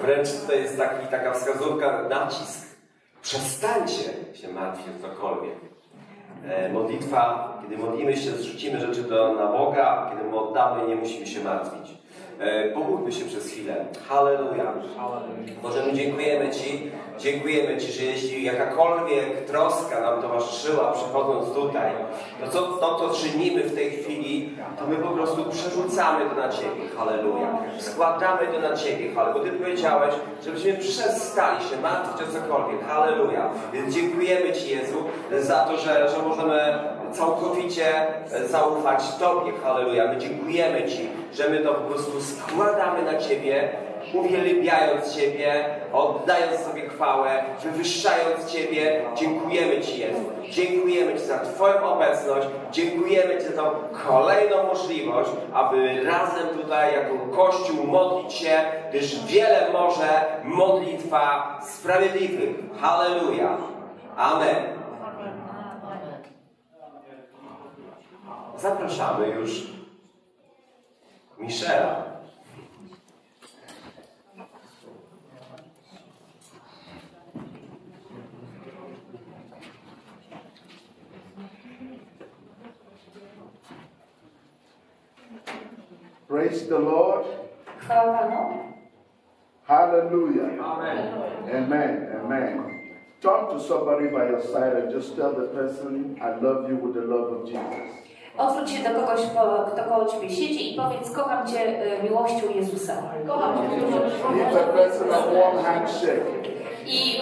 Wręcz to jest taka wskazówka, nacisk. Przestańcie się martwić o cokolwiek. Modlitwa, kiedy modlimy się, zrzucimy rzeczy na Boga, kiedy mu oddamy, nie musimy się martwić. Pomódlmy się przez chwilę. Halleluja. Boże, my dziękujemy Ci. Dziękujemy Ci, że jeśli jakakolwiek troska nam towarzyszyła przychodząc tutaj, to co czynimy w tej chwili, to my po prostu przerzucamy to na Ciebie. Halleluja. Składamy to na Ciebie. Bo Ty powiedziałeś, żebyśmy przestali się martwić o cokolwiek. Halleluja. Więc dziękujemy Ci, Jezu, za to, że możemy całkowicie zaufać Tobie. Halleluja. My dziękujemy Ci, że my to po prostu składamy na Ciebie, uwielbiając Ciebie, oddając sobie chwałę, wywyższając Ciebie. Dziękujemy Ci, Jezu. Dziękujemy Ci za Twoją obecność. Dziękujemy Ci za tą kolejną możliwość, aby razem tutaj jako Kościół modlić się, gdyż wiele może modlitwa sprawiedliwych. Halleluja. Amen. Zapraszamy już Michela. Praise the Lord. Hallelujah. Amen. Amen. Amen. Talk to somebody by your side and just tell the person, I love you with the love of Jesus. Odwróć się do kogoś, kto koło Ciebie siedzi i powiedz, kocham Cię miłością Jezusa. Kocham Cię. I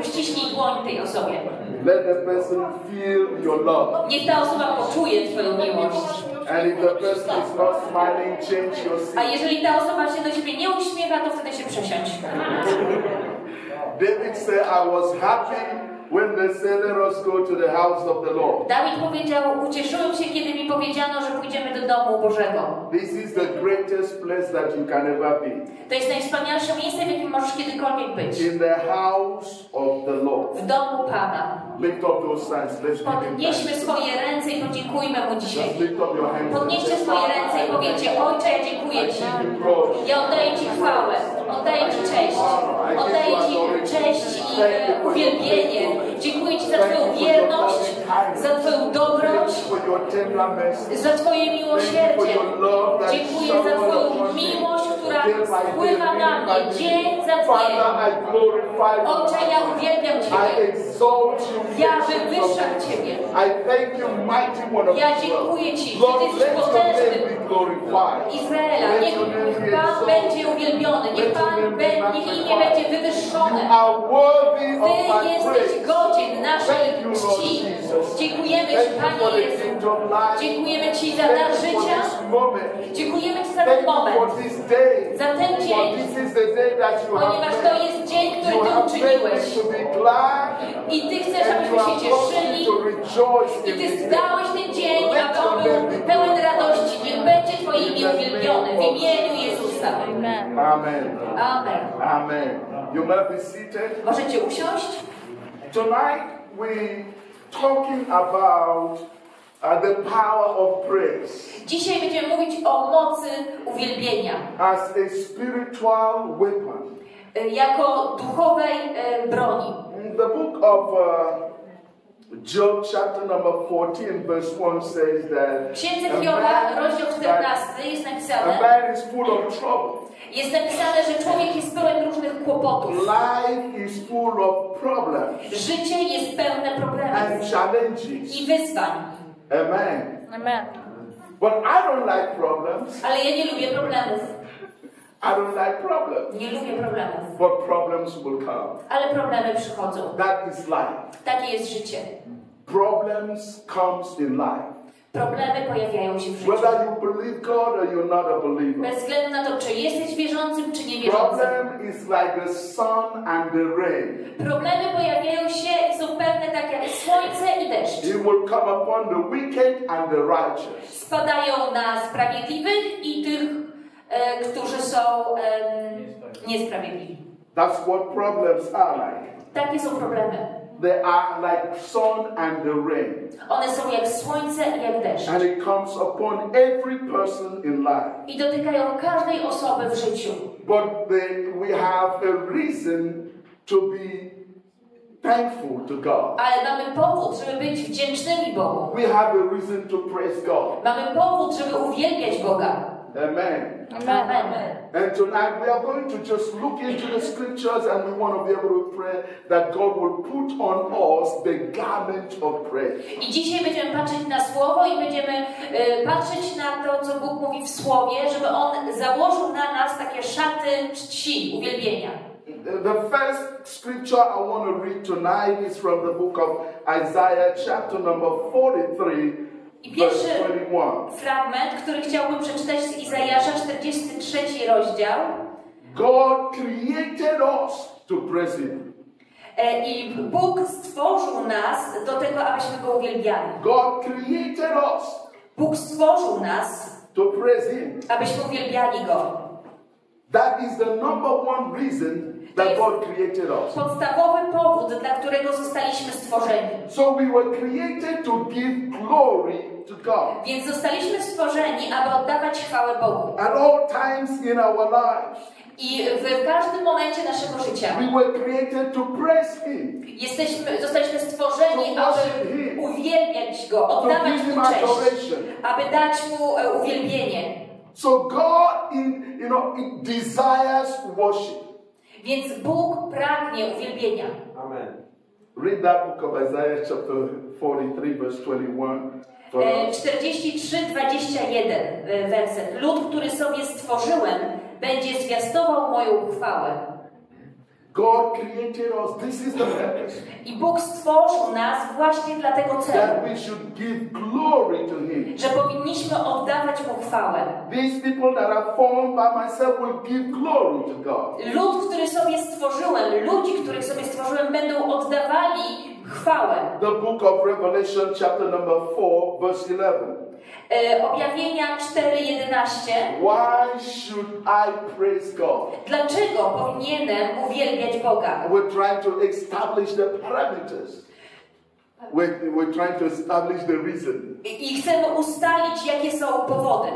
uściśnij dłoń tej osobie. Let the person feel your love. Niech ta osoba poczuje Twoją miłość. And if the person is not smiling, change your seat. A jeżeli ta osoba się do Ciebie nie uśmiecha, to wtedy się przesiądź. David said, I was happy when they said, let us go to the house of the Lord. Dawid powiedział, ucieszyłem się, kiedy mi powiedziano, że pójdziemy do domu Bożego. This is the greatest place that you can ever be. To jest najwspanialsze miejsce, w jakim możesz kiedykolwiek być. In the house of the Lord. W domu Pana. Lift up those hands. Podnieśmy swoje ręce i podziękujmy Mu dzisiaj. Podnieście swoje ręce i powiedzcie, Ojcze, ja dziękuję Ci. Ja oddaję Ci chwałę, oddaję Ci cześć. Oddaję Ci cześć i uwielbienie. Dziękuję Ci za Twoją wierność, za Twoją dobroć, za Twoje miłosierdzie. Dziękuję za Twoją miłość, która spływa na mnie dzień za dniem. Ojcze, ja uwielbiam Ciebie. Ja wywyższam Ciebie. Ja dziękuję Ci, że Ty jesteś potężny. Izraela, niech Pan będzie uwielbiony, niech imię będzie wywyższone. Ty jesteś godzien naszej czci. Dziękujemy Ci, Panie Jezu. Dziękujemy Ci za dar życia. Dziękujemy Ci za ten moment, za ten dzień, ponieważ to jest dzień, który Ty uczyniłeś. I Ty chcesz, abyśmy się cieszyli. I Ty zdałeś ten dzień, aby on był pełen radości. Niech będzie Twoje imię uwielbione w imieniu Jezusa. Amen. Amen. Amen. Amen. Możecie usiąść? Tonight we talking about the power of praise. Dzisiaj będziemy mówić o mocy uwielbienia. As a spiritual weapon. Jako duchowej broni. The book of Job, chapter number 14, verse 1 says that a man is full of trouble. Jest napisane, że człowiek jest pełen różnych kłopotów. Life is full of problems. Życie jest pełne problemów i wyzwań. Amen. Amen. But I don't like problems. Ale ja nie lubię problemów. I don't like problems. Nie lubię problemów. But problems will come. Ale problemy przychodzą. That is life. Takie jest życie. Problems comes in life. Problemy pojawiają się w życiu. Whether you believe God or you're not a believer. Bez względu na to, czy jesteś wierzącym, czy niewierzącym. Problem is like the sun and the rain. Problemy pojawiają się, są pewne tak jak słońce i deszcz. It will come upon the wicked and the righteous. Spadają na sprawiedliwych i tych, którzy są niesprawiedliwi. That's what problems are like. Takie są problemy. they are like sun and the rain. One są jak słońce i jak deszcz. And it comes upon every person in life. I dotykają każdej osoby w życiu. But we have a reason to be thankful to God. Ale mamy powód, żeby być wdzięcznymi Bogu. We have a reason to praise God. Mamy powód, żeby uwielbiać Boga. Amen. Amen. Amen. And tonight we are going to just look into the scriptures and we want to be able to pray that God will put on us the garment of praise. I dzisiaj będziemy patrzeć na słowo i będziemy patrzeć na to, co Bóg mówi w słowie, żeby on założył na nas takie szaty czci, uwielbienia. The first scripture I want to read tonight is from the book of Isaiah chapter number 43. I pierwszy fragment, który chciałbym przeczytać z Izajasza, 43 rozdział. God created us to praise Him. I Bóg stworzył nas do tego, abyśmy Go uwielbiali. God created us. Bóg stworzył nas to praise Him. Abyśmy uwielbiali Go. That is the number one reason that God created us. Podstawowy powód, dla którego zostaliśmy stworzeni. So we were created to give glory to God. Więc zostaliśmy stworzeni, aby oddawać chwałę Bogu. At all times in our lives. I w każdym momencie naszego życia. We were created to praise Him. Zostaliśmy stworzeni, aby uwielbiać Go, oddawać Mu cześć, aby dać Mu uwielbienie. So God, it desires worship. Więc Bóg pragnie uwielbienia. Amen. Read that book of Isaiah chapter 43 verse 21. 43:21 werset. Lud, który sobie stworzyłem, będzie zwiastował moją chwałę. God created us. This is the purpose. I Bóg stworzył nas właśnie dla tego celu. That we should give glory to Him. Że powinniśmy oddawać Mu chwałę. These people that are formed by myself will give glory to God. Ludzi, których sobie stworzyłem, będą oddawali chwałę. The book of Revelation chapter number 4 verse 11. Objawienia 4:11. Why should I praise God? Dlaczego powinienem uwielbiać Boga? We're trying to establish the parameters. We're trying to establish the reason. I chcemy ustalić, jakie są powody.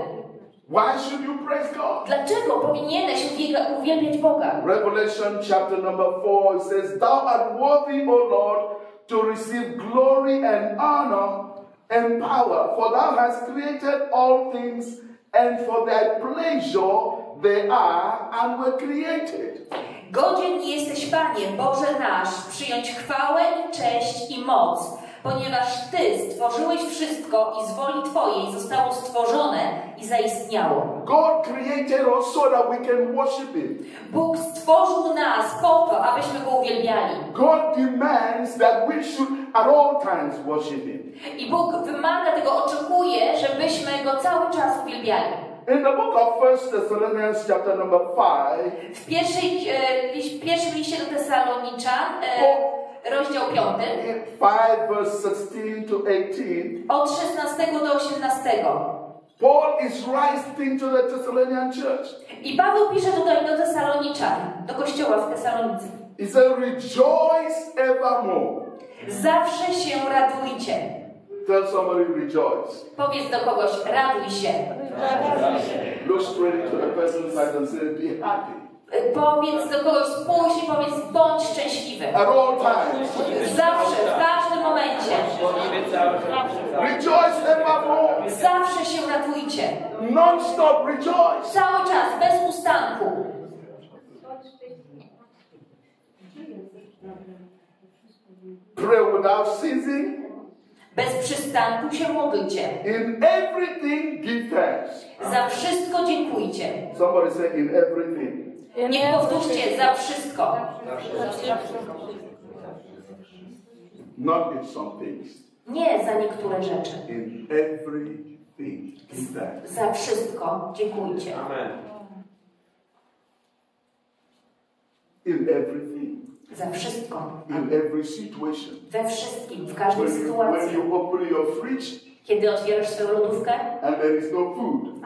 Why should you praise God? Dlaczego powinieneś uwielbiać Boga? Revelation chapter number 4 says, "Thou art worthy, O Lord, to receive glory and honor." And power, for thou hast created all things, and for thy pleasure they are and were created. Godzien jesteś, Panie Boże nasz, przyjąć chwałę, cześć i moc, ponieważ Ty stworzyłeś wszystko i z woli Twojej zostało stworzone i zaistniało. God created us so that we can worship Him. Bóg stworzył nas po to, abyśmy Go uwielbiali. God demands that we should at all times worship Him. I Bóg wymaga tego, oczekuje, żebyśmy Go cały czas uwielbiali. In the book of 1 Thessalonians chapter number 5. W pierwszym liście do Tesaloniczan, rozdział 5. 5 verse 16 to 18. Od 16 do 18. Paul is writing to the Thessalonian church. I Paweł pisze tutaj do Tesaloniczan, do kościoła w Tesalonice. He says, rejoice evermore. Zawsze się radujcie. Tell somebody rejoice. Powiedz do kogoś, raduj się. Look straight to the person's side and say, be happy. Powiedz do kogoś, spójrz i powiedz, bądź szczęśliwy. Zawsze, w każdym momencie. Zawsze się radujcie. Cały czas, bez ustanku. Bez przystanku się módlcie. In everything give thanks. Za wszystko dziękujcie. Somebody say, in everything. Nie powtórzcie, za wszystko. Nie za niektóre rzeczy. Za wszystko dziękujcie. Za wszystko. We wszystkim, w każdej sytuacji. Kiedy otwierasz swoją lodówkę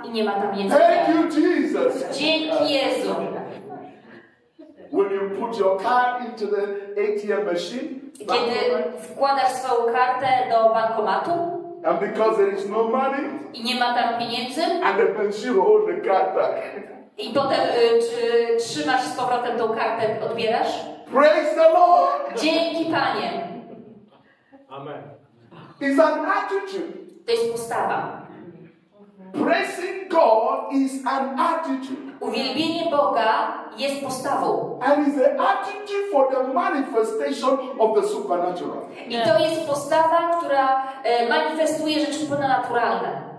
i nie ma tam jedzenia. Dzięki Jezu. When you put put your card into the ATM machine, kiedy wkładasz swoją kartę do bankomatu and because there is no money, i nie ma tam pieniędzy and the machine will hold the card back. I potem trzymasz z powrotem tą kartę, odbierasz. Praise the Lord! Dzięki Panie. Amen. It's an attitude. To jest postawa. Praising God is an attitude. Uwielbienie Boga jest postawą. And is the attitude for the manifestation of the supernatural. I to jest postawa, która manifestuje rzeczy ponadnaturalne.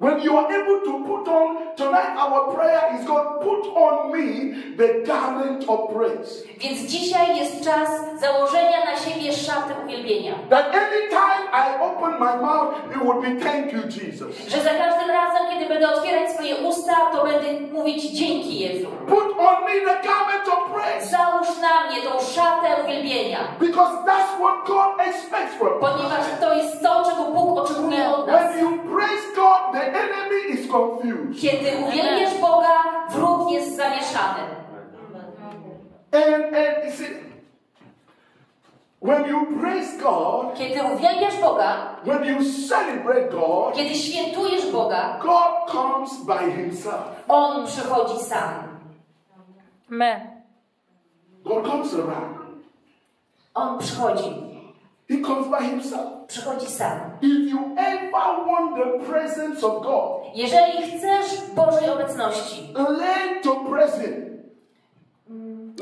When you are able to put on, tonight our prayer is God, put on me the garment of praise. Więc dzisiaj jest czas założenia na siebie szaty uwielbienia. That any time I open my mouth, it will be thank you Jesus. Że za każdym razem, kiedy będę otwierać swoje usta, to będę mówić dzięki Jezu. Put on me the garment of praise. Załóż na mnie tą szatę uwielbienia. Because that's what God expects from us. Ponieważ to jest to, czego Bóg oczekuje od nas. When you praise God, the enemy is confused. Kiedy uwielbiasz Boga, wróg jest zamieszany. And see, when you praise God, kiedy uwielbiasz Boga, when you celebrate God, kiedy świętujesz Boga, God comes by himself. On przychodzi sam. God comes around. On przychodzi. He comes by himself. Przychodzi sam. If you ever want the presence of God, jeżeli chcesz Bożej obecności, learn to praise him.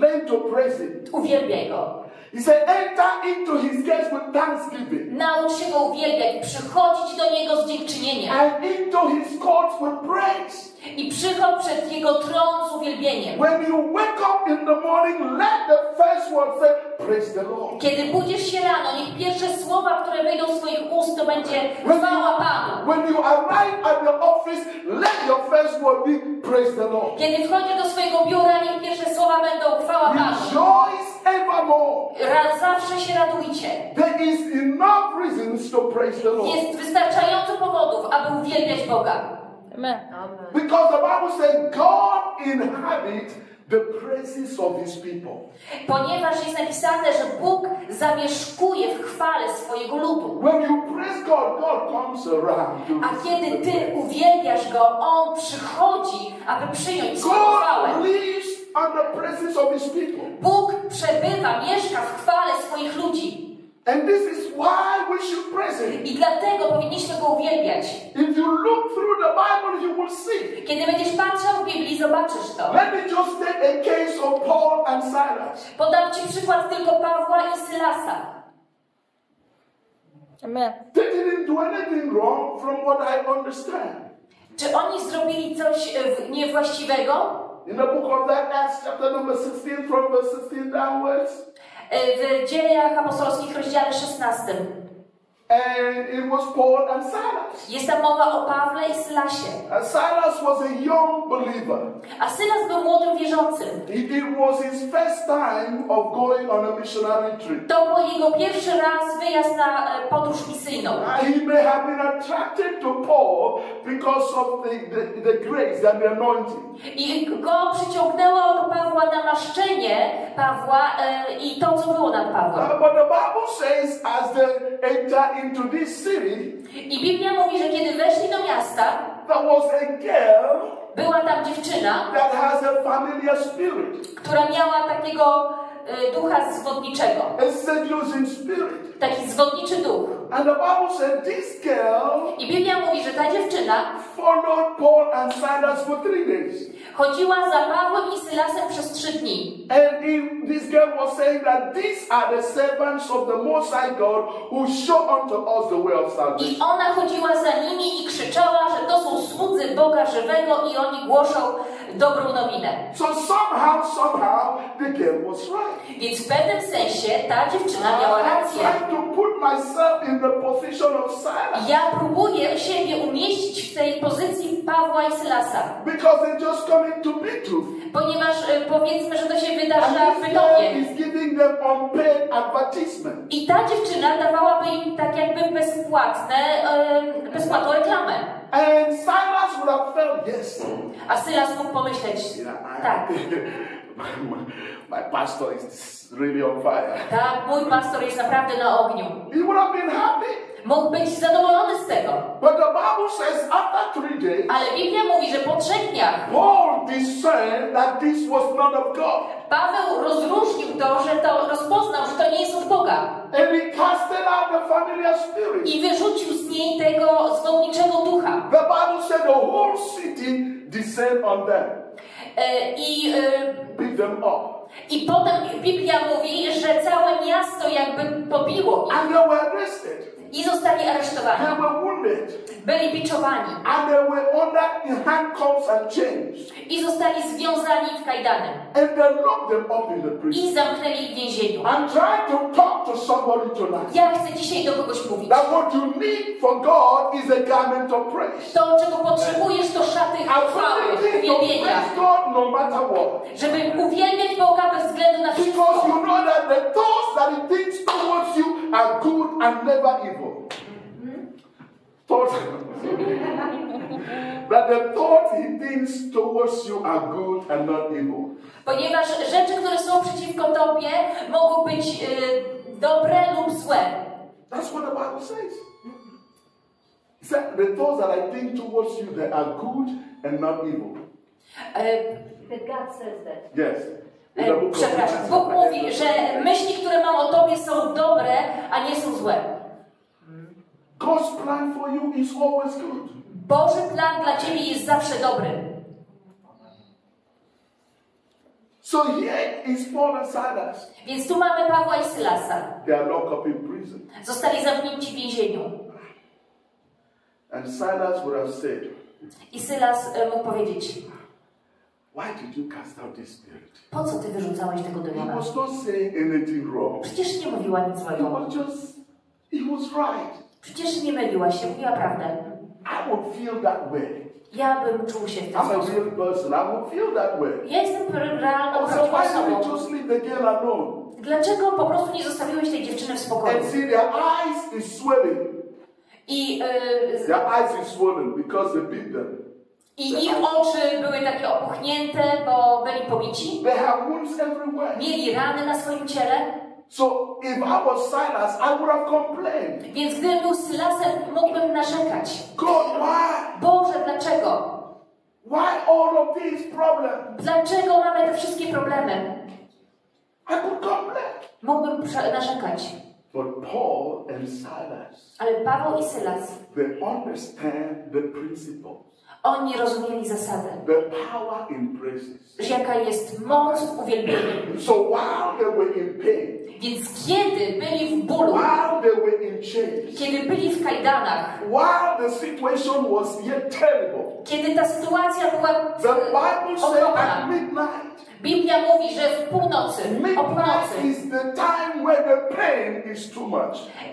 Learn to praise him. Uwielbiaj go. He said, enter into his gates with thanksgiving. Naucz się go uwielbiać, przychodzić do niego z dziękczynieniem. And into his courts with praise. I przychodź przed jego tron z uwielbieniem. When you wake up in the morning, let the first word say, praise the Lord. Kiedy budzisz się rano, niech pierwsze słowa, które wyjdą z twoich ust, to będzie chwała Panu. When you arrive at the office, let your first word be, praise the Lord. Kiedy wchodzisz do swojego biura, niech pierwsze słowa będą chwała Panu. Rejoice evermore. Zawsze się radujcie. There is enough reasons to praise the Lord. Jest wystarczająco powodów, aby uwielbiać Boga. Amen. Because the Bible says God inhabits the praises of his people. Ponieważ jest napisane, że Bóg zamieszkuje w chwale swojego ludu. When you praise God, God comes around. A kiedy ty uwielbiasz go, on przychodzi, aby przyjąć swoją chwałę. And the presence of his people. Bóg przebywa, mieszka w chwale swoich ludzi. And this is why we should praise him. I dlatego powinniśmy go uwielbiać. If you look through the Bible, you will see. Kiedy będziesz patrzył w Biblii, zobaczysz to. Let me just take a case of Paul and Silas. Podam ci przykład tylko Pawła i Sylasa. Amen. They didn't do anything wrong, from what I understand. Czy oni zrobili coś niewłaściwego? In the book of Acts, chapter number 16, from verse 16 downwards. W Dziejach Apostolskich, rozdziale 16. And it was Paul and Silas. Jest tam mowa o Pawle i Sylasie. And Silas was a young believer. A Sylas był młodym wierzącym. It was his first time of going on a missionary trip. To był jego pierwszy raz wyjazd na podróż misyjną. He may have been attracted to Paul because of the grace and the anointing. I go przyciągnęło do Pawła namaszczenie Pawła i to, co było nad Pawłem. But the Bible says, as they enter into this city, i Biblia mówi, że kiedy weszli do miasta, there was a girl, była tam dziewczyna, that has a familiar spirit, która miała takiego ducha zwodniczego, a seducing spirit, taki zwodniczy duch. And the Bible said, this girl, i Biblia mówi, że ta dziewczyna followed Paul and Silas for 3 days. Chodziła za Pawłem i Sylasem przez 3 dni. And this girl was saying that these are the servants of the Most High God who show unto us the way of salvation. I ona chodziła za nimi i krzyczała, że to są słudzy Boga żywego i oni głoszą dobrą nowinę. So somehow the girl was right. Więc w pewnym sensie ta dziewczyna miała rację. Ja próbuję siebie umieścić w tej pozycji Pawła i Sylasa. Ponieważ powiedzmy, że to się wydarza w Bytowie. I ta dziewczyna dawałaby im tak jakby bezpłatną reklamę. And Silas would have felt, yes. A Silas mógł pomyśleć, tak. My pastor is really on fire. Tak, mój pastor jest naprawdę na ogniu. He would have been happy. Mógł być zadowolony z tego. But the Bible says after 3 days, ale Biblia mówi, że po 3 dniach Paul discerned that this was not of God. Paweł rozróżnił to, że to rozpoznał, że to nie jest od Boga. And he casted out the familiar spirit. I wyrzucił z niej tego zwodniczego ducha. The Bible said the whole city descended on them. Beat them up. I potem Biblia mówi, że całe miasto jakby pobiło ich. And they were arrested. I zostali aresztowani. They were wounded. Byli biczowani. And they were under handcuffs and chains. I zostali związani w kajdany. And they locked them up in the prison. I zamknęli ich w więzieniu. I'm trying to talk to somebody tonight. Ja chcę dzisiaj do kogoś mówić. That what you need for God is a garment of praise. To, czego potrzebujesz, to szaty chwały, uwielbienia. God no matter what. Żeby uwielbiać Boga bez względu na wszystko. Because you know that the thoughts that He thinks towards you are good and never evil. But the thoughts he thinks towards you are good and not evil. Ponieważ rzeczy, które są przeciwko tobie, mogą być dobre lub złe. That's what the Bible says. It says the thoughts that I think towards you, they are good and not evil. That God says that. Yes. Przepraszam. Bóg mówi, że myśli, które mam o tobie, są dobre, a nie są złe. God's plan for you is always good. Boży plan dla ciebie jest zawsze dobry. So here is Paul and Silas. Więc tu mamy Pawła i Sylasa. They are locked up in prison. Zostali zamknięci w więzieniu. And Silas would have said. I Sylas mógł powiedzieć. Why did you cast out this spirit? Po co ty wyrzucałeś tego demona? He was not saying anything wrong. Przecież nie mówiła nic złego. He was right. Przecież nie myliła się, mówiła prawdę. I would feel that way. Ja bym czuł się w tym sposób. Ja jestem realną osobą. Dlaczego po prostu nie zostawiłeś tej dziewczyny w spokoju? I ich oczy były takie opuchnięte, bo byli pobici. Mieli rany na swoim ciele. So if I was Silas, I would have complained. Więc gdybym był Sylasem, mógłbym narzekać. God, why? Boże, dlaczego? Why all of these problems? Dlaczego mamy te wszystkie problemy? I could complain. Mógłbym narzekać. But Paul and Silas. Ale Paweł i Sylas. They understand the principle. Oni rozumieli zasadę, że jaka jest moc w uwielbieniu. Więc kiedy byli w bólu, kiedy byli w kajdanach, kiedy ta sytuacja była okropna, Biblia mówi, że w północy, o północy.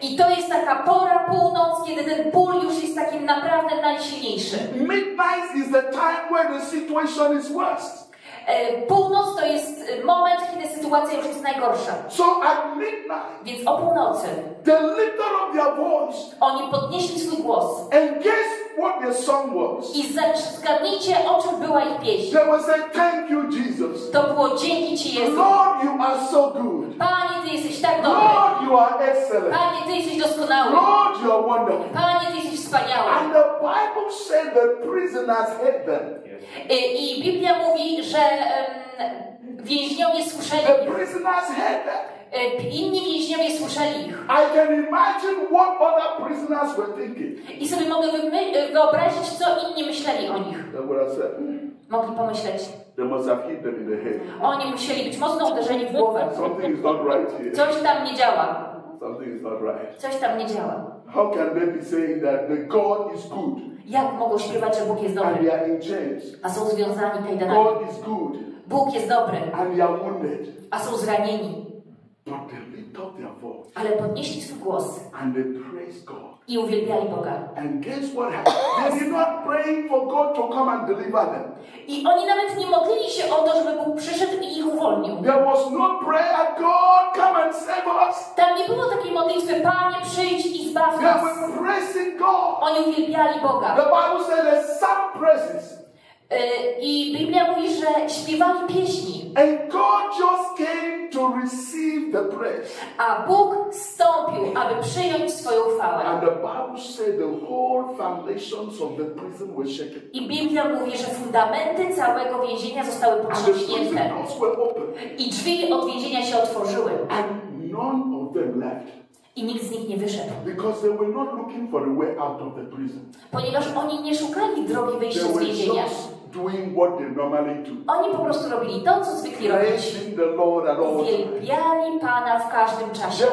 I to jest taka pora, północ, kiedy ten ból już jest takim naprawdę najsilniejszy. Midnight is the time where the situation is worst. Północ to jest moment, kiedy sytuacja już jest najgorsza. So at midnight, więc o północy, they lifted up their voice. Oni podnieśli swój głos. And guess what their song was? I zgadnijcie, o czym była ich pieśń. They were saying, "Thank you, Jesus." To było dzięki Ci, Jezu. Lord, you are so good. Panie, Ty jesteś tak dobry. Lord, you are excellent. Panie, Ty jesteś doskonały. Lord, you are wonderful. Panie, Ty jesteś wspaniały. And the Bible said the prisoners heard them. I Biblia mówi, że więźniowie słyszeli ich. Inni więźniowie słyszeli ich. I sobie mogę wyobrazić, co inni myśleli o nich. Mogli pomyśleć. Oni musieli być mocno uderzeni w głowę. Coś tam nie działa. Coś tam nie działa. How can they be saying that the God is good? Jak mogą śpiewać, że Bóg jest dobry? A są związani kajdanami. God is good. Bóg jest dobry. And they are wounded. A są zranieni. But they lift up their voice. Ale podnieśli swój głos. And they praise God. I uwielbiali Boga. And guess what happened? They did not pray for God to come and deliver them. I oni nawet nie modlili się o to, żeby Bóg przyszedł i ich uwolnił. There was no prayer, God, come and save us. Tam nie było takiej modlitwy: Panie, przyjdź i zbaw nas. Oni uwielbiali Boga. I Biblia mówi, że śpiewali pieśni. A Bóg wstąpił, aby przyjąć swoją chwałę. I Biblia mówi, że fundamenty całego więzienia zostały potrząśnięte. I drzwi od więzienia się otworzyły. I nikt z nich nie wyszedł. Ponieważ oni nie szukali drogi wyjścia z więzienia. Oni po prostu robili to, co zwykli robić. Uwielbiali Pana w każdym czasie.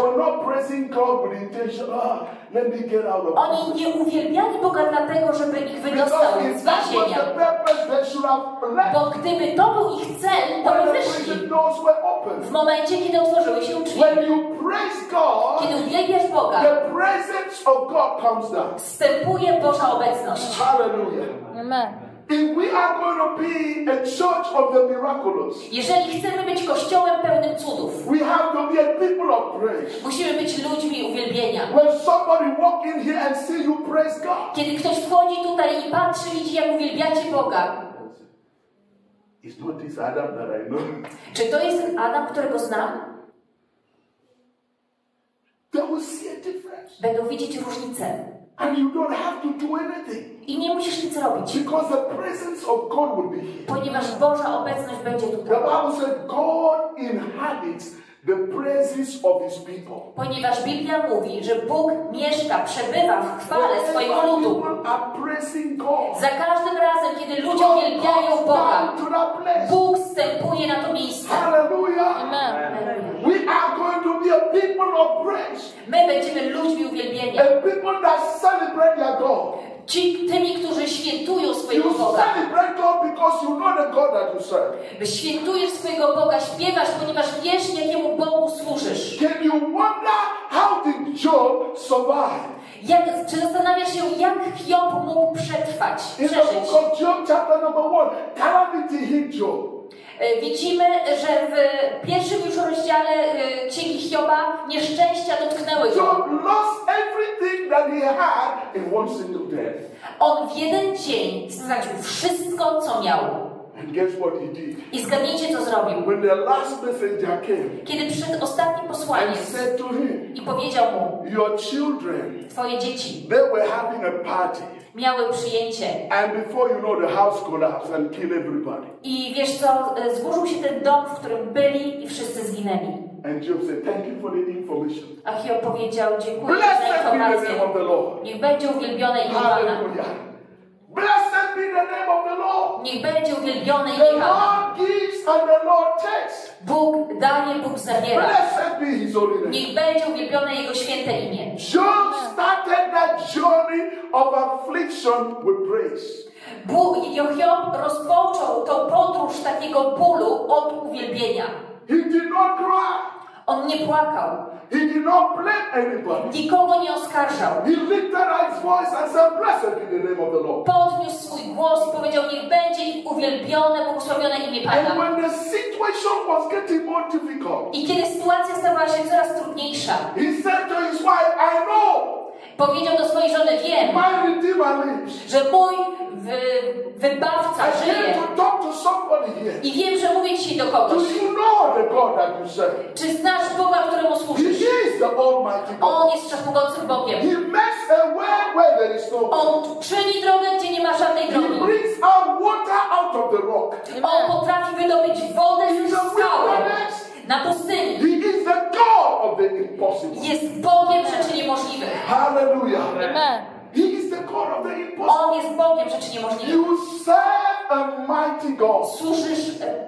Oni nie uwielbiali Boga dlatego, żeby ich wydostał z więzienia. Bo gdyby to był ich cel, to by wyszli. W momencie, kiedy otworzyły się drzwi. Kiedy uwielbiasz Boga, wstępuje Boża obecność. Amen. If we are going to be a church of the miraculous, jeżeli chcemy być kościołem pełnym cudów, we have to be a people of praise. Musimy być ludźmi uwielbienia. When somebody walk in here and see you praise God, kiedy ktoś wchodzi tutaj i patrzy, widzi, jak uwielbiacie Boga. It's not this Adam that I know. Czy to jest ten Adam, którego znam? They will see a difference. Będą widzieć różnicę. And you don't have to do anything. I nie musisz nic robić. Because the presence of God will be here. Ponieważ Boża obecność będzie tutaj. The Bible said God inhabits the praises of his people. Ponieważ Biblia mówi, że Bóg mieszka, przebywa w chwale swojego ludu. Za każdym razem, kiedy ludzie uwielbiają Boga, Bóg wstępuje na to miejsce. Hallelujah. Amen. We are going to be a people of praise. My będziemy ludźmi uwielbienia. A people that celebrate their God. Tymi, którzy świętują swojego Boga. Świętujesz swojego Boga, śpiewasz, ponieważ wiesz, jakiemu Bogu służysz. Czy zastanawiasz się, jak Hiob mógł przetrwać, przeżyć? Widzimy, że w pierwszym już rozdziale Księgi Hioba nieszczęścia dotknęły go. On w jeden dzień stracił wszystko, co miał. I zgadnijcie, co zrobił. Kiedy przyszedł ostatni posłaniec i powiedział mu: Twoje dzieci miały przyjęcie. I wiesz co, zburzył się ten dom, w którym byli, i wszyscy zginęli. A Hiob powiedział: dziękuję za informację. Niech będzie uwielbione imię Pana. Niech będzie uwielbione imię Pana. Bóg daje, Bóg zabiera. Niech będzie uwielbione Jego święte imię. Bóg i Hiob rozpoczął tą podróż takiego bólu od uwielbienia. On nie płakał. Nikogo nie oskarżał. Podniósł swój głos i powiedział: niech będzie uwielbione, błogosławione imię Pana. I kiedy sytuacja stawała się coraz trudniejsza, powiedział do swojej żony: wiem, że mój wybawca żyje. I wiem, że mówię dzisiaj do kogoś. Czy znasz Boga, któremu służysz? On jest wszechmogącym Bogiem. On czyni drogę, gdzie nie ma żadnej drogi. On potrafi wydobyć wodę z skały. Na pustyni. Jest Bogiem rzeczy niemożliwych. Hallelujah. Amen. On jest Bogiem rzeczy niemożliwych. You serve a mighty God. Służysz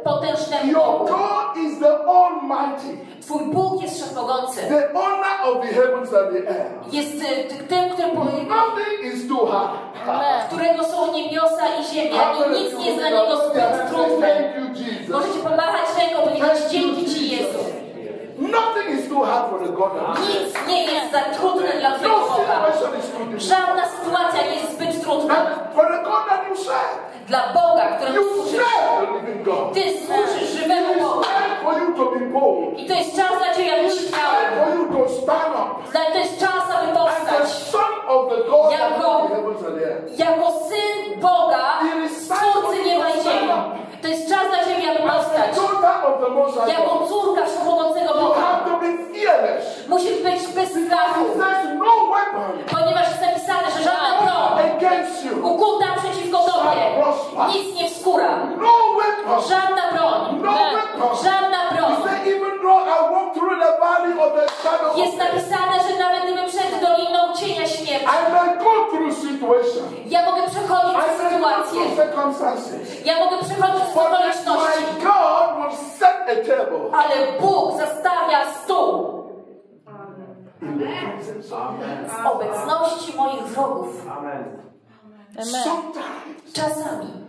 potężnemu Bogu. Your God is the Almighty. Twój Bóg jest wszechmogący. The owner of the heavens and the earth. Jest tym, który nothing is too hard. Którego są niebiosa i ziemia i nic nie jest dla niego zbyt trudne. Możecie pomachać ręką, ponieważ dzięki Ci, Jezu. Nic nie jest za trudne dla Twojego Boga. Żadna sytuacja nie jest zbyt trudna. Dla Boga, któremu służysz. Ty służysz żywemu Bogu. I to jest czas dla Ciebie, abyś wstał. To jest czas, aby powstać. Jako Syn Boga, Stwórcy nieba i ziemi. To jest czas dla Ciebie, aby powstać. Jako córka Wszechmogącego Boga. Musisz być bez strachu. Ponieważ jest napisane, że żadna broń ukuta przeciwko Tobie nic nie wskóra. Żadna broń. Żadna broń. Jest napisane, że nawet gdybym przed doliną cienia śmierci, ja mogę przechodzić przez sytuację. Ja mogę przechodzić przez okoliczności. Ale Bóg zastawia stół w obecności moich wrogów. Czasami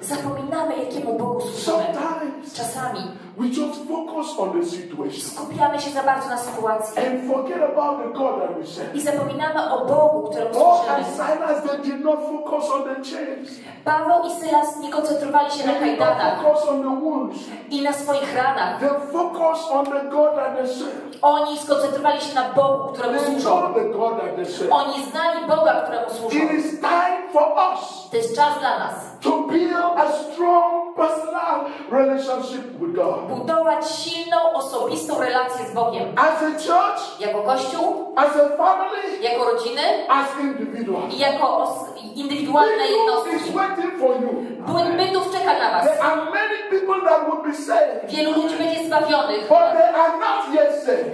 zapominamy, jakiemu Bogu służymy. Czasami skupiamy się za bardzo na sytuacji i zapominamy o Bogu, któremu służymy. Paweł i Sylas nie koncentrowali się na kajdanach i na swoich ranach. Oni skoncentrowali się na Bogu, któremu służą. Oni znali Boga, któremu służą. To jest czas dla nas, budować silną, osobistą relację z Bogiem. Jako Kościół, jako rodziny i jako indywidualne jednostki. Bytów czeka na Was. Wielu ludzi będzie zbawionych,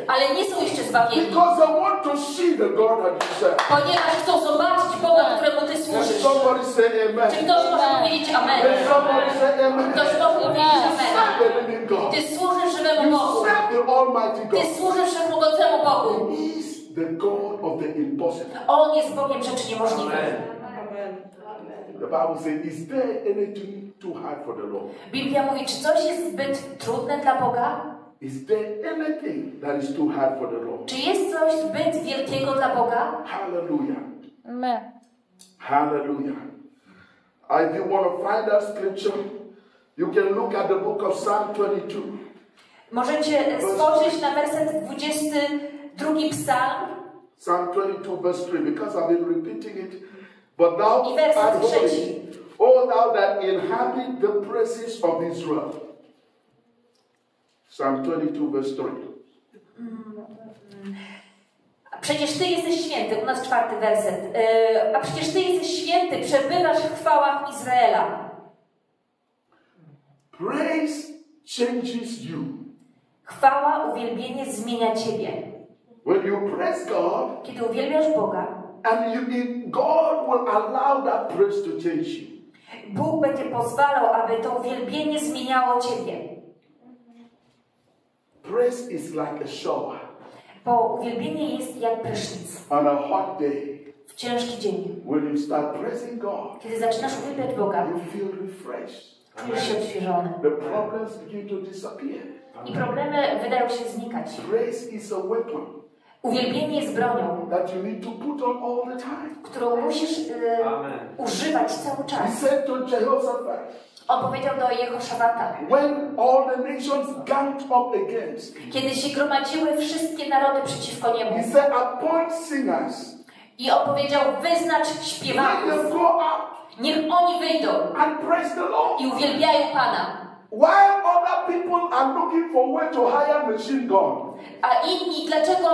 ale nie są jeszcze zbawieni, ponieważ chcą zobaczyć Boga, któremu Ty służysz. Czy ktoś może powiedzieć amen? Ktoś może powiedzieć amen. Ty służysz żywemu Bogu. Ty służysz wszechmogącemu Bogu. On jest Bogiem rzeczy niemożliwych. Biblia mówi, czy coś jest zbyt trudne dla Boga? Czy jest coś zbyt wielkiego dla Boga? Hallelujah. Amen. Hallelujah. If you want to find that scripture, you can look at the book of Psalm 22. Możecie spojrzeć na werset 22 Psalm. Psalm 22 verse 3, because I've been repeating it. But thou art holy, O thou that inhabit the praises of Israel. Psalm 22 verse 3. Przecież Ty jesteś święty, u nas czwarty werset. A przecież Ty jesteś święty, przebywasz w chwałach Izraela. Praise changes you. Chwała, uwielbienie zmienia Ciebie. When you praise God, kiedy uwielbiasz Boga, God will allow that praise to change you. Bóg będzie pozwalał, aby to uwielbienie zmieniało Ciebie. Praise is like a shower. Bo uwielbienie jest jak prysznic. On a hot day, w ciężki dzień, when you start praising God, kiedy zaczynasz uwielbiać Boga, you feel refreshed. Czujesz się odświeżony. The problems begin to disappear. I problemy wydają się znikać. Praise is a weapon. Uwielbienie jest bronią, that you need to put on all the time, którą musisz używać cały czas. He said to Jehoshaphat. On powiedział do Jehoszafata, kiedy się gromadziły wszystkie narody przeciwko niemu, i on powiedział, wyznacz śpiewaków, niech oni wyjdą i uwielbiają Pana. A inni, dlaczego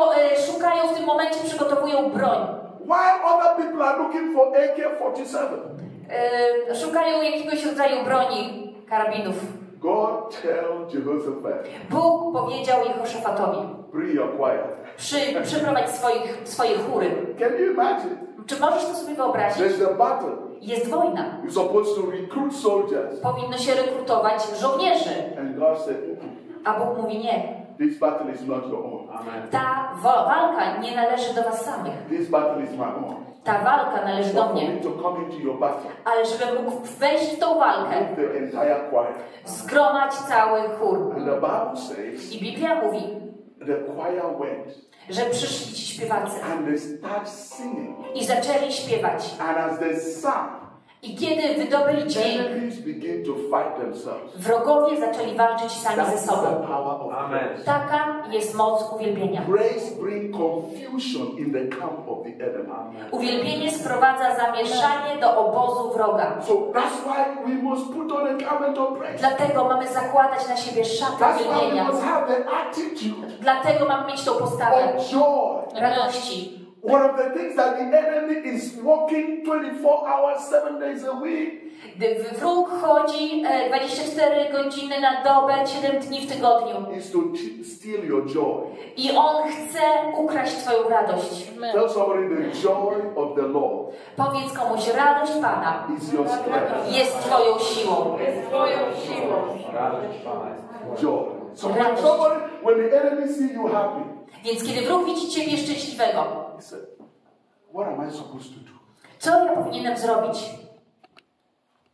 szukają w tym momencie, przygotowują broń? Szukają jakiegoś rodzaju broni, karabinów. Bóg powiedział Jehoszafatowi, przyprowadź swoje chóry. Czy możesz to sobie wyobrazić? Jest wojna. Powinno się rekrutować żołnierzy. A Bóg mówi nie. This battle is not your own. Amen. Ta walka nie należy do Was samych. This battle is my own. Ta walka należy do mnie. Ale żebym mógł wejść w tą walkę, zgromadź cały chór. I Biblia mówi, że przyszli ci śpiewacy i zaczęli śpiewać. I kiedy wydobyli dźwięk, wrogowie zaczęli walczyć sami ze sobą. Amen. Taka jest moc uwielbienia. Uwielbienie sprowadza zamieszanie do obozu wroga. Dlatego mamy zakładać na siebie szatę uwielbienia. Dlatego mamy mieć tą postawę radości. One of the things that the enemy is walking 24 hours, 7 days a week. Gdy wróg chodzi 24 godziny na dobę, 7 dni w tygodniu. Is to steal your joy. I on chce ukraść twoją radość. Tell somebody the joy of the Lord. Powiedz komuś, radość Pana jest twoją siłą. Jest twoją siłą. Radość Pana jest twoją siłą. So when somebody, when the enemy see you happy. Więc kiedy wróg widzi ciebie szczęśliwego. What am I supposed to do? Co ja powinienem zrobić?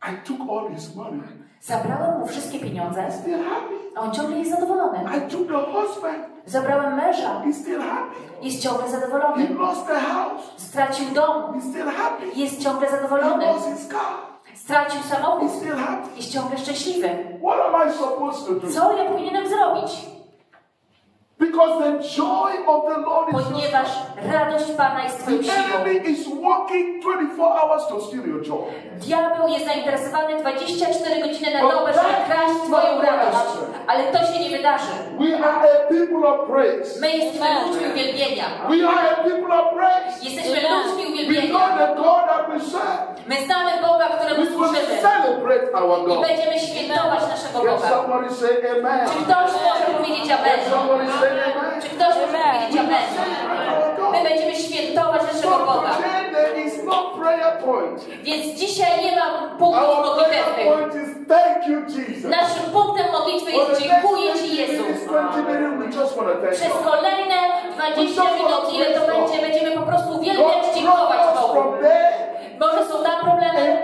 I took all his money. Zabrałem mu wszystkie pieniądze. He's still happy. A on ciągle jest zadowolony. I took the husband. Zabrałem męża. He's still happy. Jest ciągle zadowolony. He lost the house. Stracił dom. He's still happy. Jest ciągle zadowolony. He lost his car. Stracił samochód. He's still happy. Jest ciągle szczęśliwy. What am I supposed to do? Co ja powinienem zrobić? Because the joy of the Lord is ponieważ radość Pana jest twoją siłą. The enemy is walking 24 hours to steal your joy. Diabeł jest zainteresowany 24 godziny na dobę, żeby kraść twoją radość. Ale to się nie wydarzy. We are a people of praise. My jesteśmy ludźmi uwielbienia. We are a people of praise. Jesteśmy ludźmi uwielbienia. We know the God that we serve. My znamy Boga, któremu służymy. I będziemy świętować naszego Boga. Czy ktoś może powiedzieć amen? Czy ktoś może powiedzieć amen? My będziemy świętować naszego Boga. Więc dzisiaj nie mam punktów modlitewnych. Naszym punktem modlitwy jest dziękuję Ci, Jezu. Przez kolejne 20 minut, ile to będzie, będziemy po prostu uwielbiać i dziękować Bogu. Może są tam problemy.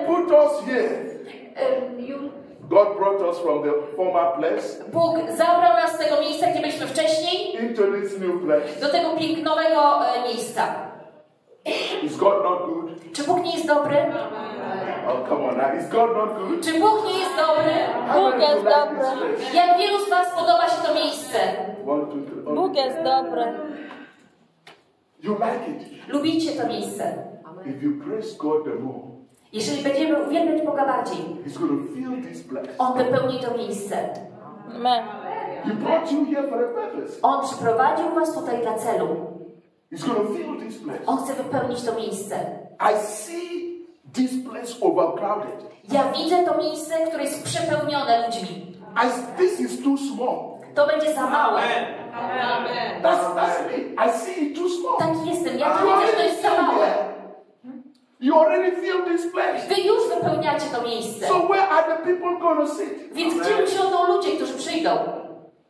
God brought us from the former place. Bóg zabrał nas z tego miejsca, gdzie byliśmy wcześniej, into this new place. Do tego pięknego miejsca. Is God not good? Czy Bóg nie jest dobry? Oh, come on now. Is God not good? Czy Bóg nie jest dobry? Bóg jest dobry. Jak wielu z was podoba się to miejsce? Bóg jest dobry. You like it? Lubicie to miejsce? If you praise God the more, jeżeli będziemy uwielbiać Boga bardziej, he's going to fill this place. On wypełni to miejsce. Amen. He brought you here for a purpose. On przyprowadził was tutaj dla celu. He's going to fill this place. On chce wypełnić to miejsce. I see this place overcrowded. Ja widzę to miejsce, które jest przepełnione ludźmi. This is too small. To będzie za małe. Amen. Amen. That's me. I see it too small. Tak jestem. Ja widzę, że to jest za małe. You already feel this place. Wy już wypełniacie to miejsce. So where are the people going to sit? Więc gdzie usiądą ludzie, którzy przyjdą?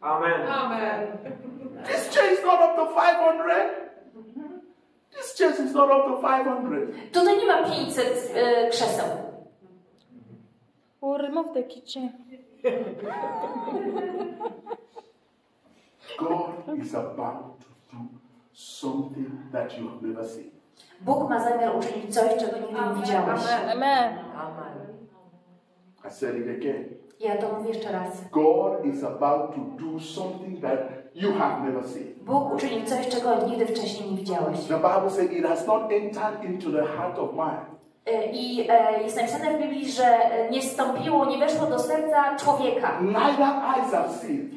Amen. Amen. This chair is not up to 500. This chair is not up to 500. Tutaj nie ma 500 krzeseł. Or remove the kitchen. God is about to do something that you have never seen. Bóg ma zamiar uczynić coś, czego nigdy nie widziałeś. Amen. I said it again. Ja to mówię jeszcze raz. God is about to do something that you have never seen. Bóg uczynił coś, czego nigdy wcześniej nie widziałeś. The Bible says it has not entered into the heart of man. I jest napisane w Biblii, że nie wstąpiło, nie weszło do serca człowieka.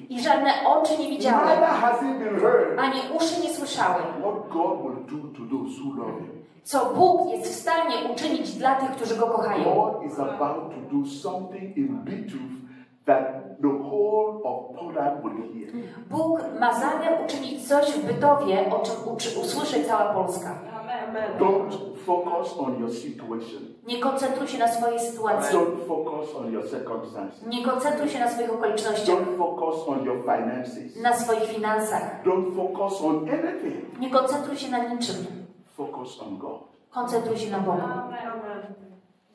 I żadne oczy nie widziały. Ani uszy nie słyszały. Co Bóg jest w stanie uczynić dla tych, którzy Go kochają. God is about to do something in Bytów that the whole of Poland will hear. Bóg ma zamiar uczynić coś w Bytowie, o czym usłyszy cała Polska. Don't focus on your situation. Nie koncentruj się na swojej sytuacji. Don't focus on your circumstances. Nie koncentruj się na swoich okolicznościach. Don't focus on your finances. Na swoich finansach. Don't focus on anything. Nie koncentruj się na niczym. Focus on God. Koncentruj się na Bogu.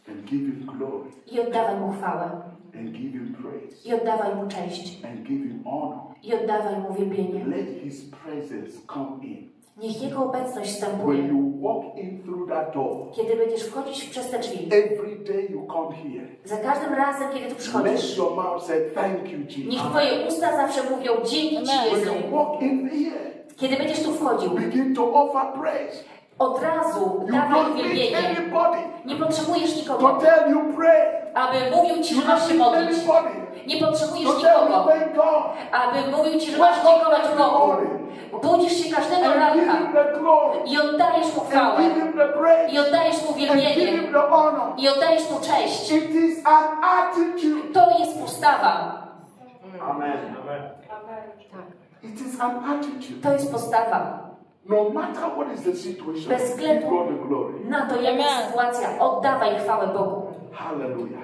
And give Him glory. I oddawaj Mu chwałę. And give Him praise. I oddawaj Mu cześć. And give Him honor. I oddawaj Mu wielbienie. Let His presence come in. Niech Jego obecność wstępuje. When you walk in through that door, kiedy będziesz wchodzić przez te drzwi, every day you come here, za każdym razem, kiedy tu przychodzisz, your mouth say, thank you, Jesus. Niech Twoje usta zawsze mówią dzięki Ci, Jezu. When you walk in here, kiedy będziesz tu wchodził, begin to offer praise. Od razu dawaj uwielbienie. Nie potrzebujesz nikogo, aby mówił Ci, że masz się modlić. Nie potrzebujesz nikogo, aby mówił Ci, że masz dziękować Bogu. Budzisz się każdego ranka i oddajesz Mu chwałę, i oddajesz Mu uwielbienie, i oddajesz Mu cześć. To jest postawa. Amen. To jest postawa. No matter what is the situation, bez względu na to, jaka jest sytuacja, oddawaj chwałę Bogu. Hallelujah.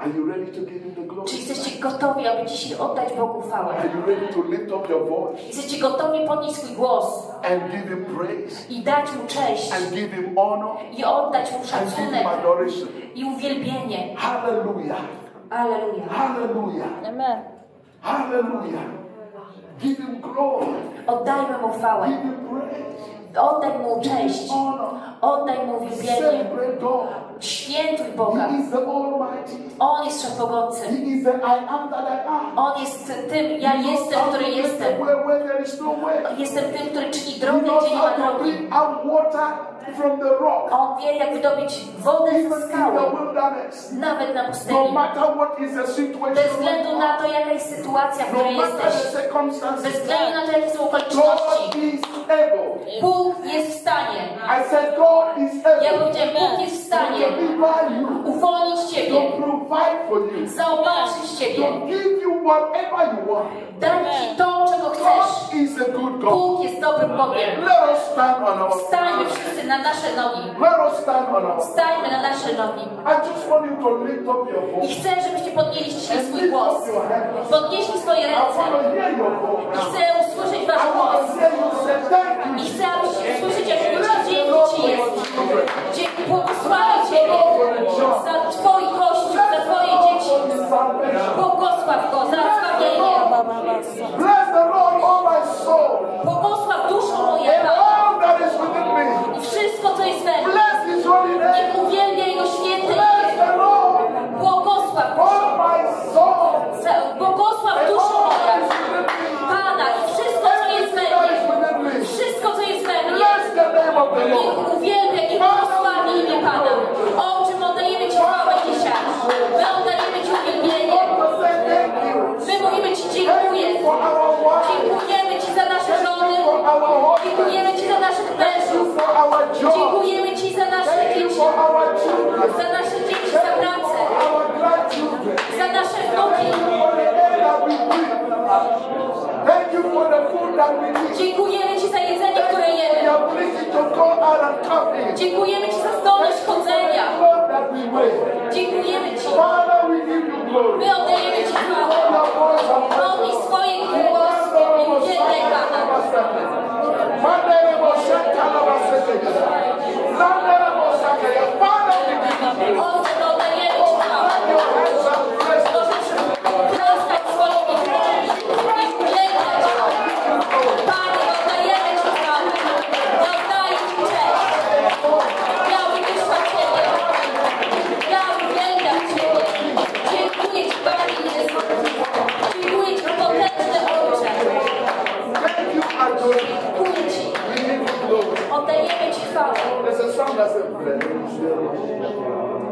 Are you ready to give him the glory? Czy jesteście gotowi, aby dzisiaj oddać Bogu chwałę? Are you ready to lift up your voice? Jesteście gotowi podnieść swój głos? And give him praise. I dać Mu cześć. And give him honor. I oddać Mu szacunek. And adoration. I uwielbienie. Hallelujah. Hallelujah. Hallelujah. Amen. Hallelujah. Give him glory. Oddajmy Mu chwałę. Give him praise. Oddaj Mu cześć. Oddaj Mu uwielbienie. Świętuj Boga. On jest wszechmogący. On jest tym, ja jestem, który jestem. Jestem tym, który czyni drogę, gdzie nie ma drogi. On wie, jak wydobyć wodę ze skały, nawet na pustyni. Bez względu na to, jaka jest sytuacja, w której jesteś, bez względu na to, jakie są okoliczności, Bóg jest w stanie. Ja powiedziałem, Bóg jest w stanie uwolnić Ciebie, zaopatrzyć Ciebie, dać Ci to, czego chcesz. Bóg jest dobrym Bogiem. Wstańmy wszyscy na nasze nogi. Wstańmy na nasze nogi. I chcę, żebyście podnieśli swój głos. Podnieśli swoje ręce. I chcę usłyszeć Wasz głos. I chcę, abyście usłyszeć, jak mówicie, dzięki Ci jest. Dzięki, błogosławię Ciebie za Twój Kościół, za Twoje dzieci. Błogosław go za zbawienie. Błogosław duszą mojego. I wszystko, co jest we mnie, niech uwielbia Jego święte imię. Błogosław duszą moja Pana i wszystko, co jest we mnie, wszystko, co jest we mnie, niech uwielbia i błogosławi imię Pana. O czym oddajemy Ci chwałę dzisiaj. My oddajemy Ci uwielbienie. My mówimy Ci dziękuję. Dziękujemy Ci za nasze żony. Dziękujemy Ci za naszych mężów. Dziękujemy Ci za nasze dzieci. Za nasze dzieci, za pracę. Za nasze wnuki. Dziękujemy Ci za jedzenie, które jemy. Dziękujemy Ci za zdolność chodzenia. Dziękujemy Ci. My oddajemy Ci chwałę. Podnieś swoje głosy i uwielbiaj Pana.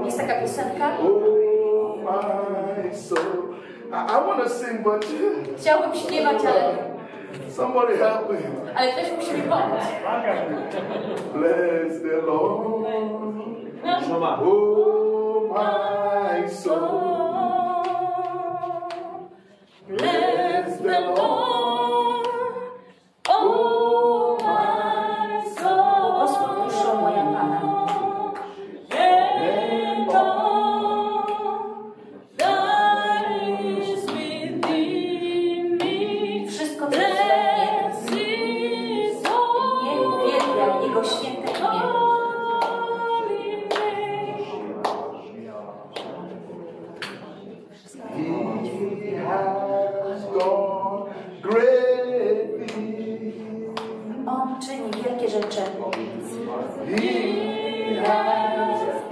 Jest taka piosenka. Chciałbym śpiewać, ale ktoś musi mi pomóc. Bless the Lord. Oh my soul. Bless the Lord. Oh my soul. Posłuchaj duszo moja Pana. On czyni He has done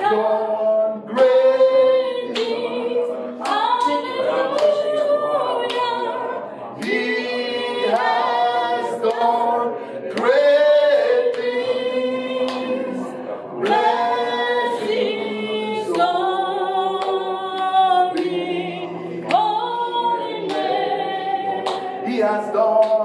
great things. Hallelujah. He has done great things. Bless His holy, holy name. He has done.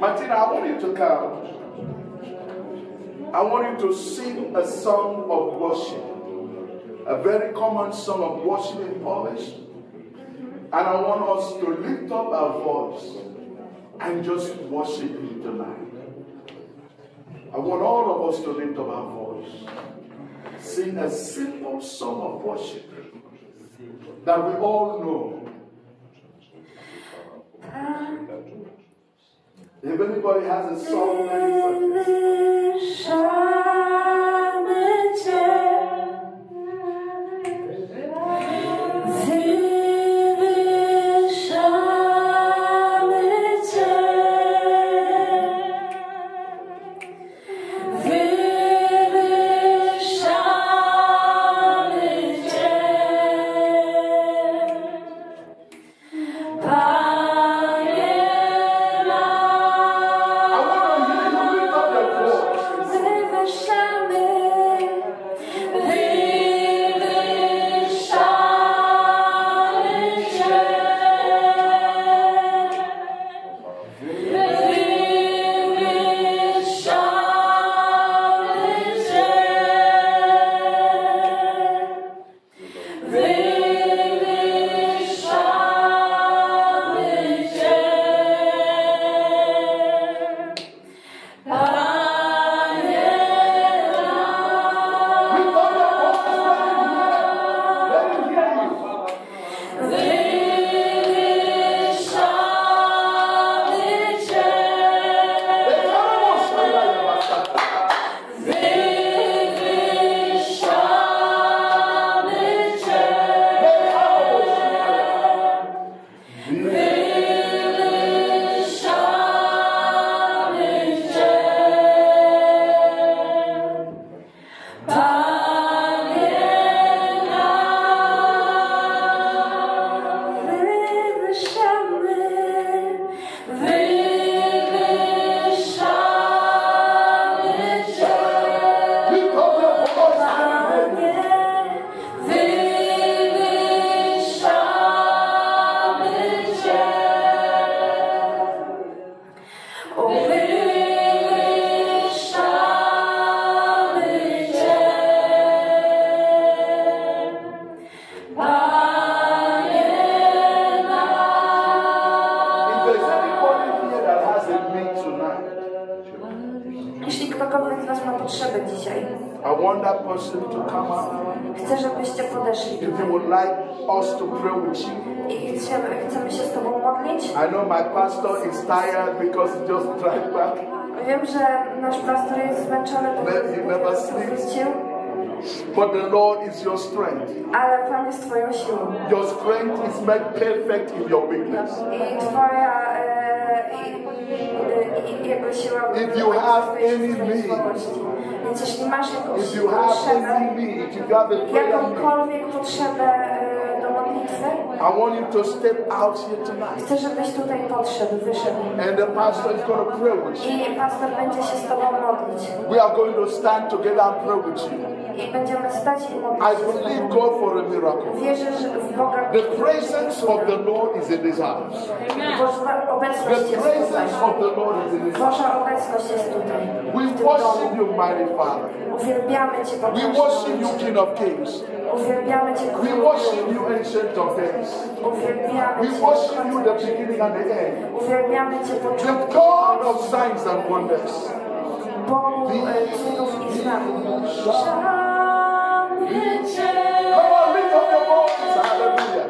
Martina, I want you to come. I want you to sing a song of worship, a very common song of worship in Polish. And I want us to lift up our voice and just worship Him tonight. I want all of us to lift up our voice, sing a simple song of worship that we all know. If anybody has a song like this, chcę, żebyście podeszli. I chcemy się z Tobą modlić. Wiem, że nasz pastor jest zmęczony, but the Lord is your strength. Ale Pan jest Twoją siłą. Your strength is made perfect in your weakness. I Twoja Jego siła. If you have any need, więc jeśli masz jakąś potrzebę, jakąkolwiek potrzebę do modlitwy, I want you to step out here tonight. Chcę, żebyś tutaj podszedł, wyszedł. And the pastor is going to pray with you. I pastor będzie się z Tobą modlić. We are going to stand together and pray with you. I będziemy stać i modlić się. I believe God for a miracle. Wierzę w Boga. The presence of the Lord is in this house. The presence of the Lord is in this house. Wasza obecność jest tutaj. We worship you, mighty Father. Uwielbiamy Cię, Boże. We worship you, King of Kings. Uwielbiamy Cię, Królu. We worship you, Ancient of Days. Uwielbiamy Cię. We worship you, the beginning and the end. Uwielbiamy Cię, Boże. The God of signs and wonders. Bogu cudów i znaków. Szanujemy Cię. Come on, lift up your voice. Hallelujah.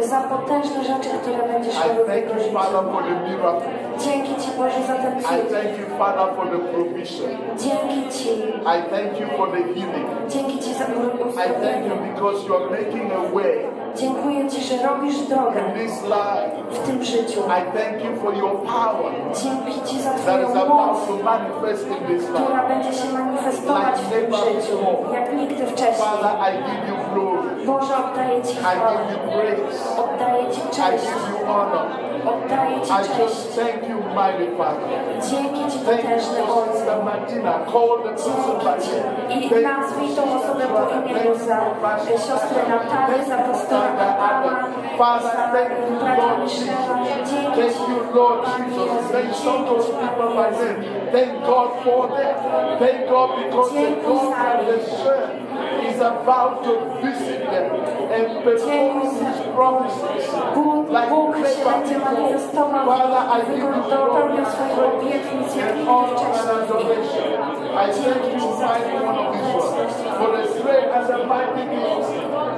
Za potężne rzeczy, które będziesz robił. Dzięki Ci, Boże, za ten cud. Dzięki Ci. Dzięki Ci za uzdrowienie. Dziękuję Ci, że robisz drogę w tym życiu. Dzięki Ci za Twoją moc, która będzie się manifestować w tym życiu, jak nigdy wcześniej. Boże, oddaję Ci chwałę, oddaję Ci cześć, oddaję Ci cześć. Dzięki Ci, potężny Ojcze. Dzięki Ci. I nazwij tą osobę po imieniu za siostrę Natalię, za pastora Adama, za brata Michela. Dzięki Ci, Panie Jezu. Dzięki Ci, Panie Jezu. Dzięki za nich. Is about to visit them and perform His promises. Like Christ, Father, I give You glory and all adoration. I thank You, mighty one of Israel, for the great and the mighty things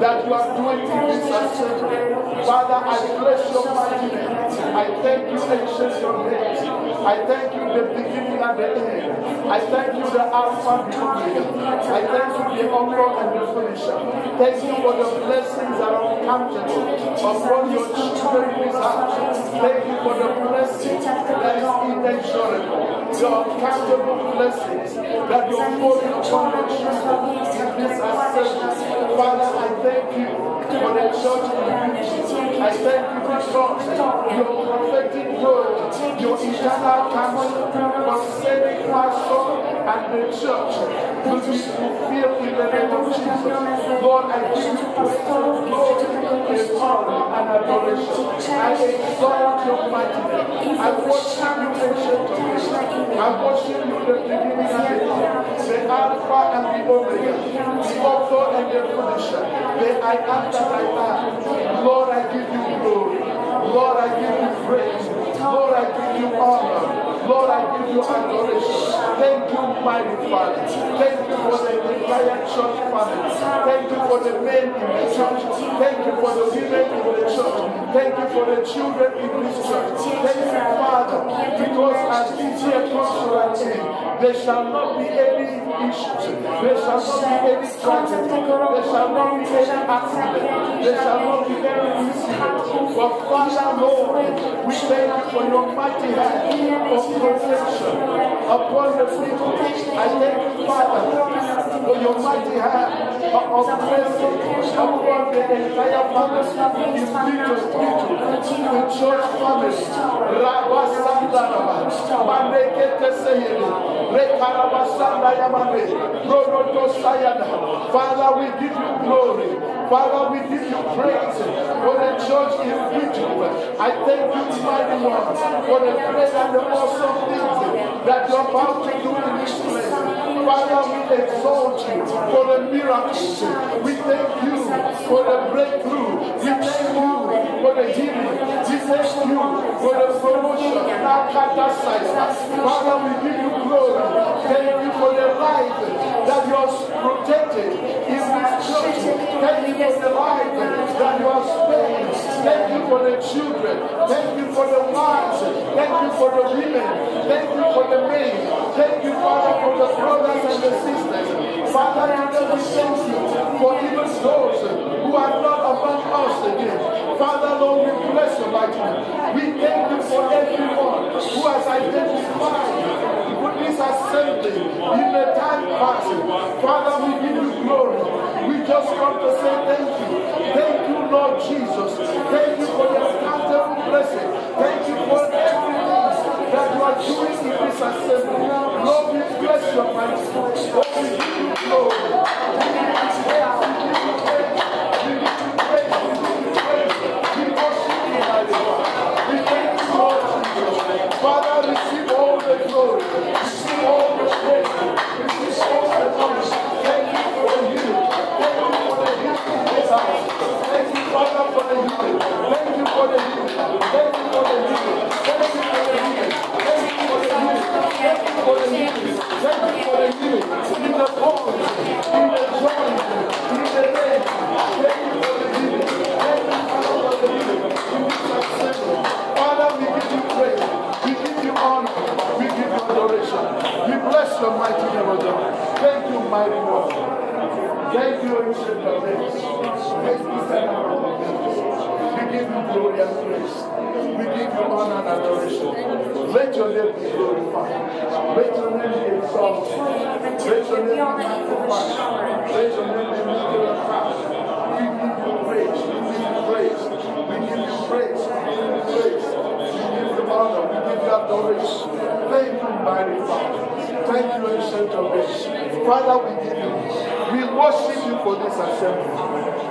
that You are doing in this assembly. Father, I bless Your mighty name. I thank You, ancient Your name. I thank You, the beginning and the end. I thank You, the Alpha and the Omega. I thank You, the Author and the Finisher. Thank You for the blessings that are uncountable upon Your children in this house. Thank You for the blessings that is intentional. The uncountable blessings that Your holy children in this assembly. Father, I thank You for the church in the future. I thank You because Your prophetic word, Your eternal counsel concerning pastor and the church will be fulfilled in the name of Jesus. Lord, I give You praise, glory, and honor and adoration. I exalt Your mighty name. I worship You, ancient of days. I worship You, the beginning and the end, the Alpha and the Omega, the Author and the Finisher, the I am that I am. Lord, I give You glory. Lord, I give You praise. Lord, I give You honor. Lord, I give You adoration. Thank You, mighty Father. Thank You for the entire church family. Thank You for the men in the church. Thank You for the women in the church. Thank You for the children in this church. Thank You, Father, because as this year comes to an end, there shall not be any issues. There shall not be any tragedy. There shall not be any accident. There shall not be any incident. But Father, Lord, we thank You for Your mighty hand of protection upon the people. I thank You, Father, for Your mighty hand of blessing upon the entire family, His people, the church family. Rabba Sandaraba, Manekete Seyede, Rekaraba Sandayamane, Rodoto Sayada. Father, we give You glory. Father, we give You praise for the church in future. I thank You, mighty Lord, for the great and the awesome things that You're about to do in this place. Father, we exalt You for the miracles. We thank You for the breakthrough. We thank You for the healing. We thank You for the promotion. Father, we give You glory. Thank You for the life that You're protected in this church. Thank You for the life that You're spared. Thank You for the children. Thank You for the wives. Thank You for the women. Thank You for the men. Thank You, Father, for the brothers and the sisters. Father, we thank You for even those who are not among us again. Father, Lord, we bless You, mighty name. We thank You for everyone who has identified with this assembly in the time past. Father, we give You glory. We just come to say thank You. Thank You, Lord Jesus. Thank You for Your uncountable blessing. Thank You for everything that You are doing in this assembly. Lord, we bless Your mighty name. Lord, we give You glory. We give You praise. We give You praise. We give You praise. We give You praise. We worship You, mighty God. We thank You, Lord Jesus. Father, receive all the glory. Receive all the praise. Receive all the honor. Thank You for the healing. Thank You for the healing in this house. Thank You, Father, for the healing. Thank You for the healing. Thank You for the healing. Thank You for the healing. Thank You for the healing. Thank You for the healing. Thank You for the healing. najgorszy proces. We give you glory and praise. We give you honor and adoration. Let your name be glorified. Let your name be exalted. Let your name be magnified. Let your name be glorified. We give you praise. We give you praise. We give you praise. We give you praise. We give you honor. We give you adoration. Thank you, mighty Father. Thank you, ancient of days. Father, we give you. We worship you for this assembly.